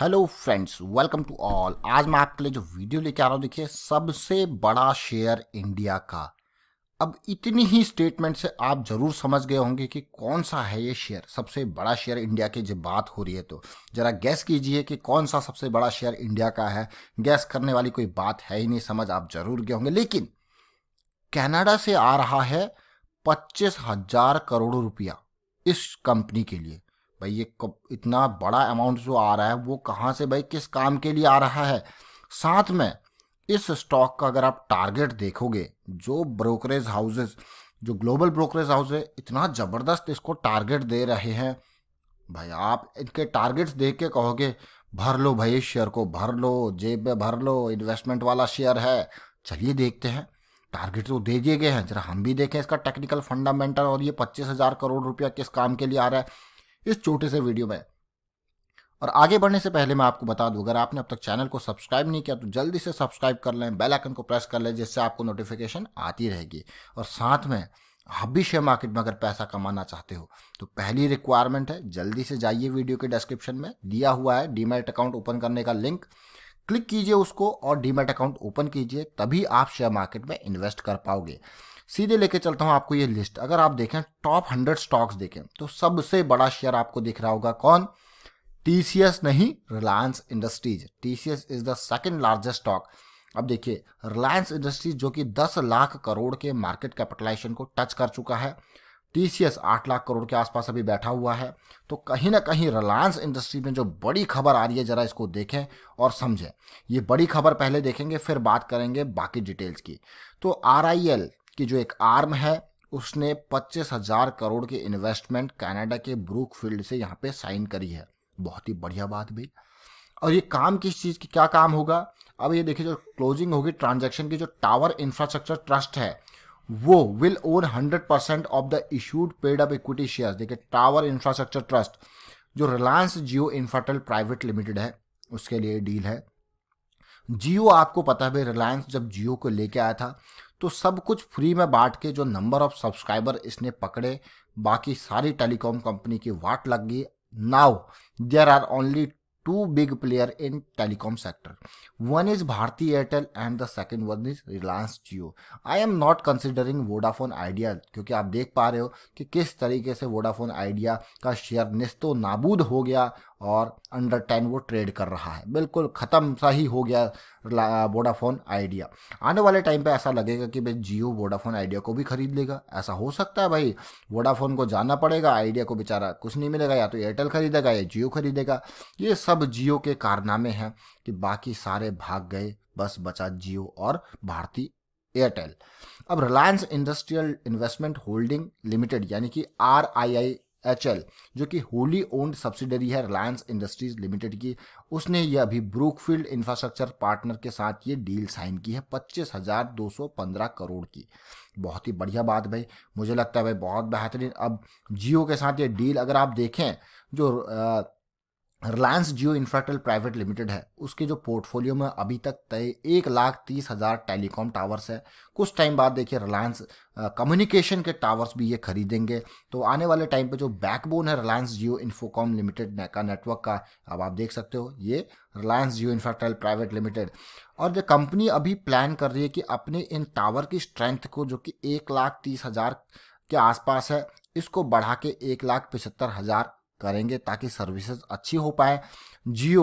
Hello friends, welcome to all. आज मैं आपके लिए जो वीडियो लेके आ रहा हूँ, देखिए सबसे बड़ा शेयर इंडिया का। अब इतनी ही स्टेटमेंट से आप जरूर समझ गए होंगे कि कौन सा है ये शेयर, सबसे बड़ा शेयर इंडिया की जब बात हो रही है। तो जरा गैस कीजिए कि कौन सा सबसे बड़ा शेयर इंडिया का है। गैस करने वाली कोई बात है ही नहीं, समझ आप जरूर गए होंगे। लेकिन कनाडा से आ रहा है 25,000 करोड़ रुपया इस कंपनी के लिए। भाई ये इतना बड़ा अमाउंट जो आ रहा है वो कहाँ से, भाई किस काम के लिए आ रहा है। साथ में इस स्टॉक का अगर आप टारगेट देखोगे, जो ब्रोकरेज हाउसेस, जो ग्लोबल ब्रोकरेज हाउस है, इतना ज़बरदस्त इसको टारगेट दे रहे हैं। भाई आप इनके टारगेट्स देख के कहोगे भर लो भाई, शेयर को भर लो, जेब में भर लो, इन्वेस्टमेंट वाला शेयर है। चलिए देखते हैं, टारगेट तो दे दिए गए हैं, जरा हम भी देखें इसका टेक्निकल फंडामेंटल और ये 25,000 करोड़ रुपया किस काम के लिए आ रहा है इस छोटे से वीडियो में। और आगे बढ़ने से पहले मैं आपको बता दूं, अगर आपने अब तक चैनल को सब्सक्राइब नहीं किया तो जल्दी से सब्सक्राइब कर लें, बेल आइकन को प्रेस कर लें, जिससे आपको नोटिफिकेशन आती रहेगी। और साथ में आप भी शेयर मार्केट में अगर पैसा कमाना चाहते हो तो पहली रिक्वायरमेंट है, जल्दी से जाइए, वीडियो के डिस्क्रिप्शन में दिया हुआ है डीमैट अकाउंट ओपन करने का लिंक, क्लिक कीजिए उसको और डीमैट अकाउंट ओपन कीजिए, तभी आप शेयर मार्केट में इन्वेस्ट कर पाओगे। सीधे लेके चलता हूँ आपको ये लिस्ट। अगर आप देखें टॉप 100 स्टॉक्स देखें तो सबसे बड़ा शेयर आपको दिख रहा होगा कौन, TCS नहीं, Reliance Industries. TCS is the second largest stock. अब देखिए रिलायंस इंडस्ट्रीज जो कि 10 लाख करोड़ के मार्केट कैपिटलाइजेशन को टच कर चुका है, TCS 8 लाख करोड़ के आसपास अभी बैठा हुआ है। तो कहीं ना कहीं रिलायंस इंडस्ट्री में जो बड़ी खबर आ रही है, जरा इसको देखें और समझें। ये बड़ी खबर पहले देखेंगे, फिर बात करेंगे बाकी डिटेल्स की। तो RIL कि जो एक आर्म है उसने 25,000 करोड़ के इन्वेस्टमेंट कनाडा के ब्रूकफील्ड से यहाँ पे साइन करी है। बहुत ही बढ़िया बात भाई। और ये काम किस चीज़ की, क्या काम होगा, अब ये देखिए जो क्लोजिंग होगी ट्रांजैक्शन की, जो टावर इंफ्रास्ट्रक्चर ट्रस्ट है वो will own 100% of the issued paid up equity shares. देखिए टावर इंफ्रास्ट्रक्चर ट्रस्ट जो Reliance Jio Infratel private limited है उसके लिए डील है। जियो आपको पता है भाई, रिलायंस जब जियो को लेके आया था तो सब कुछ फ्री में बांट के जो नंबर ऑफ सब्सक्राइबर इसने पकड़े, बाकी सारी टेलीकॉम कंपनी की वाट लग गई। Now there are only 2 big player in telecom sector, one is Bharti Airtel and the second one is Reliance Jio. I am not considering Vodafone Idea, क्योंकि आप देख पा रहे हो कि किस तरीके से वोडाफोन आइडिया का शेयर निस्तो नाबूद हो गया और under 10 वो ट्रेड कर रहा है, बिल्कुल ख़त्म सा ही हो गया वोडाफोन आइडिया। आने वाले टाइम पे ऐसा लगेगा कि भाई जियो वोडाफोन आइडिया को भी खरीद लेगा, ऐसा हो सकता है भाई। वोडाफोन को जाना पड़ेगा, आइडिया को बेचारा कुछ नहीं मिलेगा, या तो एयरटेल खरीदेगा या जियो खरीदेगा। ये सब जियो के कारनामे हैं कि बाकी सारे भाग गए, बस बचा जियो और भारती एयरटेल। अब Reliance industrial investment holding limited यानी कि RIIHL जो कि होली ओन्ड सब्सिडरी है रिलायंस इंडस्ट्रीज लिमिटेड की, उसने ये अभी ब्रूकफील्ड इंफ्रास्ट्रक्चर पार्टनर के साथ ये डील साइन की है 25,215 करोड़ की। बहुत ही बढ़िया बात भाई, मुझे लगता है भाई बहुत बेहतरीन। अब जियो के साथ ये डील अगर आप देखें, जो Reliance Jio Infratel private limited है उसके जो पोर्टफोलियो में अभी तक तय 1,30,000 टेलीकॉम टावर्स है। कुछ टाइम बाद देखिए रिलायंस कम्युनिकेशन के टावर्स भी ये खरीदेंगे। तो आने वाले टाइम पे जो बैकबोन है रिलायंस जियो इन्फोकॉम लिमिटेड का नेटवर्क का, अब आप देख सकते हो ये Reliance Jio Infratel private limited. और जो कंपनी अभी प्लान कर रही है कि अपने इन टावर की स्ट्रेंथ को, जो कि 1,30,000 के आसपास है, इसको बढ़ा के 1,75,000 करेंगे ताकि सर्विसेज अच्छी हो पाए। जियो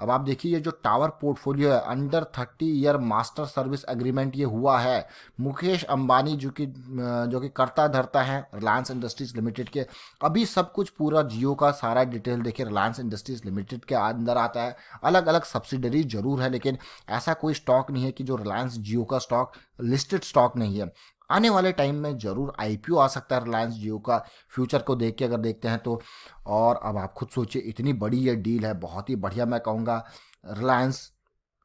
अब आप देखिए ये जो टावर पोर्टफोलियो है under 30 year master service agreement ये हुआ है। मुकेश अंबानी जो कि करता धरता है रिलायंस इंडस्ट्रीज लिमिटेड के। अभी सब कुछ पूरा जियो का सारा डिटेल देखिए रिलायंस इंडस्ट्रीज लिमिटेड के अंदर आता है। अलग अलग सब्सिडरी जरूर है, लेकिन ऐसा कोई स्टॉक नहीं है कि जो रिलायंस जियो का स्टॉक लिस्टेड स्टॉक नहीं है। आने वाले टाइम में ज़रूर IPO आ सकता है रिलायंस जियो का, फ्यूचर को देख के अगर देखते हैं तो। और अब आप खुद सोचिए, इतनी बड़ी ये डील है, बहुत ही बढ़िया मैं कहूँगा रिलायंस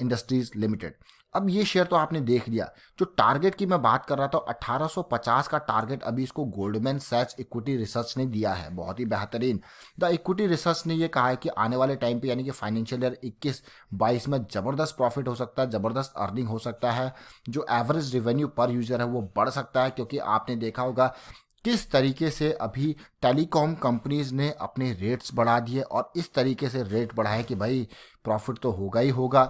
इंडस्ट्रीज लिमिटेड। अब ये शेयर तो आपने देख लिया। जो टारगेट की मैं बात कर रहा था, 1850 का टारगेट अभी इसको गोल्डमैन सैक्स इक्विटी रिसर्च ने दिया है। बहुत ही बेहतरीन। द इक्विटी रिसर्च ने ये कहा है कि आने वाले टाइम पे यानी कि फाइनेंशियल ईयर 21-22 में ज़बरदस्त प्रॉफिट हो सकता है, ज़बरदस्त अर्निंग हो सकता है। जो एवरेज रेवेन्यू पर यूजर है वो बढ़ सकता है, क्योंकि आपने देखा होगा किस तरीके से अभी टेलीकॉम कंपनीज ने अपने रेट्स बढ़ा दिए और इस तरीके से रेट बढ़ाए कि भाई प्रॉफिट तो होगा ही होगा।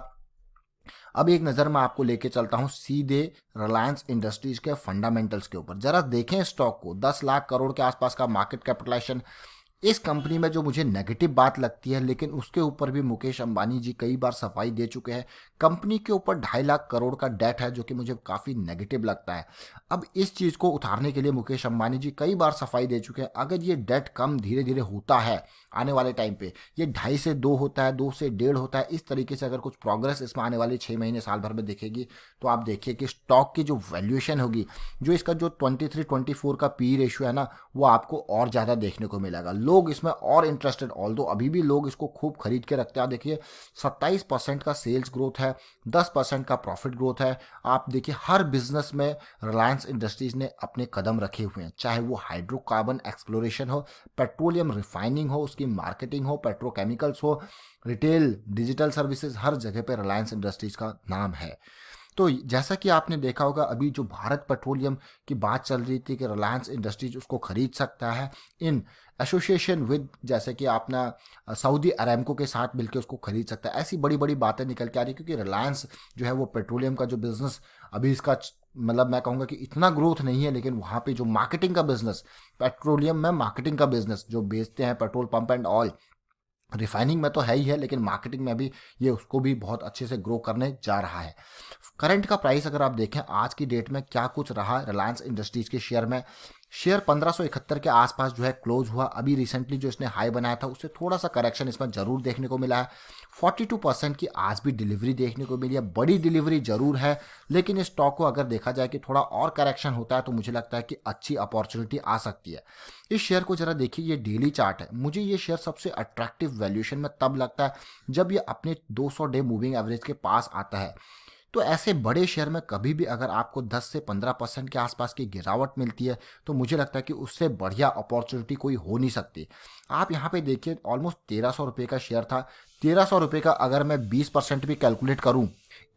अब एक नज़र मैं आपको लेके चलता हूं सीधे रिलायंस इंडस्ट्रीज के फंडामेंटल्स के ऊपर। जरा देखें स्टॉक को, 10 लाख करोड़ के आसपास का मार्केट कैपिटलाइजेशन। इस कंपनी में जो मुझे नेगेटिव बात लगती है, लेकिन उसके ऊपर भी मुकेश अंबानी जी कई बार सफाई दे चुके हैं। कंपनी के ऊपर 2.5 लाख करोड़ का डेट है, जो कि मुझे काफ़ी नेगेटिव लगता है। अब इस चीज़ को उतारने के लिए मुकेश अंबानी जी कई बार सफाई दे चुके हैं। अगर ये डेट कम धीरे धीरे होता है आने वाले टाइम पे, ये 2.5 से 2 होता है, 2 से 1.5 होता है, इस तरीके से अगर कुछ प्रोग्रेस इसमें आने वाले 6 महीने साल भर में दिखेगी, तो आप देखिए कि स्टॉक की जो वैल्यूएशन होगी, जो इसका जो 23-24 का पी रेशियो है ना, वो आपको और ज़्यादा देखने को मिलेगा। लोग इसमें और इंटरेस्टेड, ऑल्दो अभी भी लोग इसको खूब खरीद के रखते हैं। देखिए 27% का सेल्स ग्रोथ है, 10% का प्रॉफिट ग्रोथ है। आप देखिए हर बिजनेस में रिलायंस इंडस्ट्रीज ने अपने कदम रखे हुए हैं, चाहे वो हाइड्रोकार्बन एक्सप्लोरेशन हो, पेट्रोलियम रिफाइनिंग हो, उसकी मार्केटिंग हो, पेट्रोकेमिकल्स हो, रिटेल, डिजिटल सर्विसेज, हर जगह पे रिलायंस इंडस्ट्रीज का नाम है। तो जैसा कि आपने देखा होगा, अभी जो भारत पेट्रोलियम की बात चल रही थी कि रिलायंस इंडस्ट्रीज उसको खरीद सकता है इन एसोसिएशन विद, जैसे कि आपना सऊदी अरामको के साथ मिलकर उसको खरीद सकता है, ऐसी बड़ी बड़ी बातें निकल के आ रही, क्योंकि रिलायंस जो है वो पेट्रोलियम का जो बिज़नेस अभी इसका मतलब मैं कहूँगा कि इतना ग्रोथ नहीं है, लेकिन वहाँ पे जो मार्केटिंग का बिज़नेस, पेट्रोलियम में मार्केटिंग का बिज़नेस जो बेचते हैं petrol pump and oil, refining में तो है ही है, लेकिन मार्केटिंग में भी ये उसको भी बहुत अच्छे से ग्रो करने जा रहा है। करंट का प्राइस अगर आप देखें आज की डेट में क्या कुछ रहा रिलायंस इंडस्ट्रीज़ के शेयर में, शेयर 1571 के आसपास जो है क्लोज हुआ। अभी रिसेंटली जो इसने हाई बनाया था उससे थोड़ा सा करेक्शन इसमें ज़रूर देखने को मिला है। 42% की आज भी डिलीवरी देखने को मिली है, बड़ी डिलीवरी ज़रूर है, लेकिन इस स्टॉक को अगर देखा जाए कि थोड़ा और करेक्शन होता है तो मुझे लगता है कि अच्छी अपॉर्चुनिटी आ सकती है। इस शेयर को ज़रा देखिए, ये डेली चार्ट है। मुझे ये शेयर सबसे अट्रैक्टिव वैल्यूएशन में तब लगता है जब ये अपने 200 डे मूविंग एवरेज के पास आता है। तो ऐसे बड़े शेयर में कभी भी अगर आपको 10 से 15% के आसपास की गिरावट मिलती है तो मुझे लगता है कि उससे बढ़िया अपॉर्चुनिटी कोई हो नहीं सकती। आप यहाँ पे देखिए, ऑलमोस्ट 1300 रुपये का शेयर था। 1300 रुपये का अगर मैं 20% भी कैलकुलेट करूँ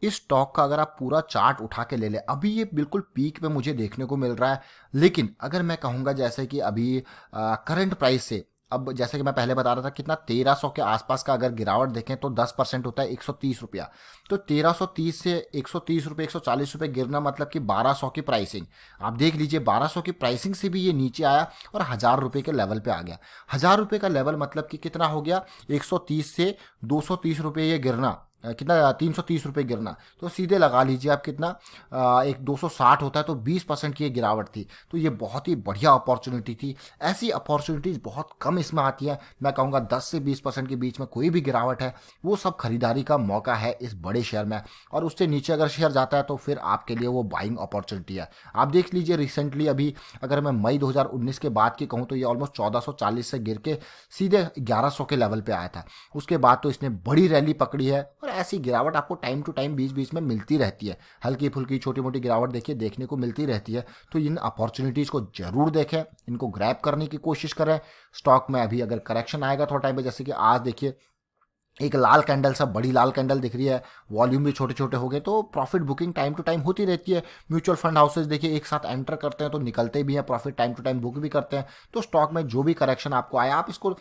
इस स्टॉक का, अगर आप पूरा चार्ट उठा के ले लें, अभी ये बिल्कुल पीक पे मुझे देखने को मिल रहा है। लेकिन अगर मैं कहूँगा जैसे कि अभी करंट प्राइस से, अब जैसे कि मैं पहले बता रहा था कितना 1300 के आसपास का अगर गिरावट देखें तो 10% होता है 130 रुपया, तो 1330 से 130 रुपये, 140 रुपये गिरना, मतलब कि 1200 की प्राइसिंग। आप देख लीजिए 1200 की प्राइसिंग से भी ये नीचे आया और 1000 रुपये के लेवल पे आ गया। 1000 रुपये का लेवल मतलब कि कितना हो गया, 130 से 230 रुपये ये गिरना, कितना 330 रुपये गिरना, तो सीधे लगा लीजिए आप कितना एक 260 होता है, तो 20% की ये गिरावट थी। तो ये बहुत ही बढ़िया अपॉर्चुनिटी थी। ऐसी अपॉर्चुनिटीज़ बहुत कम इसमें आती है। मैं कहूँगा 10 से 20% के बीच में कोई भी गिरावट है वो सब खरीदारी का मौका है इस बड़े शेयर में, और उससे नीचे अगर शेयर जाता है तो फिर आपके लिए वो बाइंग अपॉर्चुनिटी है। आप देख लीजिए रिसेंटली अभी अगर मैं मई 2019 के बाद की कहूँ तो ये ऑलमोस्ट 1440 से गिर के सीधे 1100 के लेवल पर आया था। उसके बाद तो इसने बड़ी रैली पकड़ी है, ऐसी गिरावट आपको टाइम टू टाइम बीच बीच में मिलती रहती है, हल्की फुल्की छोटी मोटी गिरावट देखिए देखने को मिलती रहती है। तो इन अपॉर्चुनिटीज़ को जरूर देखें, इनको ग्रैब करने की कोशिश करें। स्टॉक में अभी अगर करेक्शन आएगा थोड़ा टाइम पे, जैसे कि आज देखिए एक लाल कैंडल सा, बड़ी लाल कैंडल दिख रही है, वॉल्यूम भी छोटे छोटे हो गए, तो profit booking time to time होती रहती है। म्यूचुअल फंड हाउसेज देखिए एक साथ एंटर करते हैं तो निकलते भी हैं, profit time to time book भी करते हैं। तो स्टॉक में जो भी करेक्शन आपको आया आप इसको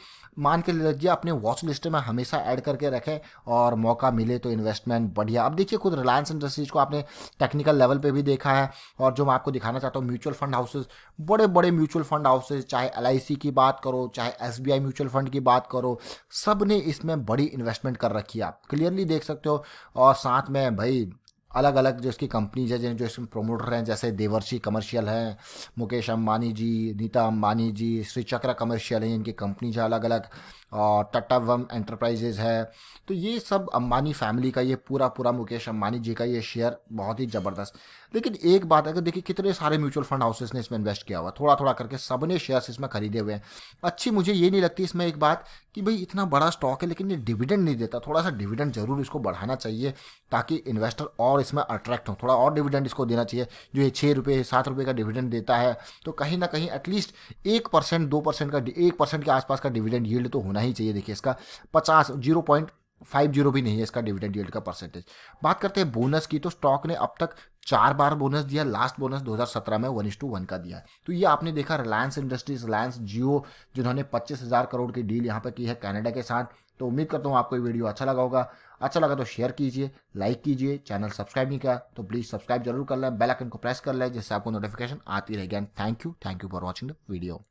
मान के ले लीजिए, अपने वॉच लिस्ट में हमेशा ऐड करके रखें और मौका मिले तो इन्वेस्टमेंट बढ़िया। आप देखिए खुद रिलायंस इंडस्ट्रीज को आपने टेक्निकल लेवल पर भी देखा है, और जो मैं आपको दिखाना चाहता हूँ म्यूचुअल फंड हाउसेज, बड़े बड़े म्यूचुअल फंड हाउसेज, चाहे LIC की बात करो, चाहे SBI म्यूचुअल फंड की बात करो, सब ने इसमें बड़ी इन्वेस्टमेंट कर रखी है, आप क्लियरली देख सकते हो। और साथ में भाई अलग अलग जो इसकी कंपनीज है, जो इसमें प्रोमोटर हैं, जैसे देवर्षी कमर्शियल हैं, मुकेश अंबानी जी, नीता अंबानी जी, श्री चक्रा कमर्शियल हैं, इनकी कंपनीज है अलग अलग, और टट्टावम एंटरप्राइजेज है। तो ये सब अंबानी फैमिली का, ये पूरा पूरा मुकेश अंबानी जी का ये शेयर बहुत ही ज़बरदस्त। लेकिन एक बात अगर देखिए, कितने सारे म्यूचुअल फंड हाउसेस ने इसमें इन्वेस्ट किया हुआ, थोड़ा थोड़ा करके सबने शेयर्स इसमें खरीदे हुए हैं। अच्छी मुझे ये नहीं लगती इसमें एक बात कि भाई इतना बड़ा स्टॉक है लेकिन ये डिविडेंड नहीं देता। थोड़ा सा डिविडेंड ज़रूर इसको बढ़ाना चाहिए ताकि इन्वेस्टर और इसमें अट्रैक्ट हों, थोड़ा और डिविडेंड इसको देना चाहिए। जो ये 6 रुपये 7 रुपये का डिविडेंड देता है तो कहीं ना कहीं एटलीस्ट 1% 2% का 1% के आसपास का डिविडेंड यील्ड तो होना ही चाहिए। देखिए इसका 50 0.00 50 भी नहीं है इसका डिविडेंड यील्ड का परसेंटेज। बात करते हैं बोनस की, तो स्टॉक ने अब तक 4 बार बोनस दिया, लास्ट बोनस 2017 में 1:1 का दिया है। तो ये आपने देखा रिलायंस इंडस्ट्रीज, रिलायंस जियो जिन्होंने 25,000 करोड़ की डील यहाँ पर की है कनाडा के साथ। तो उम्मीद करता हूँ आपको ये वीडियो अच्छा लगा होगा, अच्छा लगा तो शेयर कीजिए, लाइक कीजिए, चैनल सब्सक्राइब नहीं किया तो प्लीज़ सब्सक्राइब जरूर कर लें, बेल आइकन को प्रेस कर लें जिससे आपको नोटिफिकेशन आती रहेगी। And thank you for watching the video.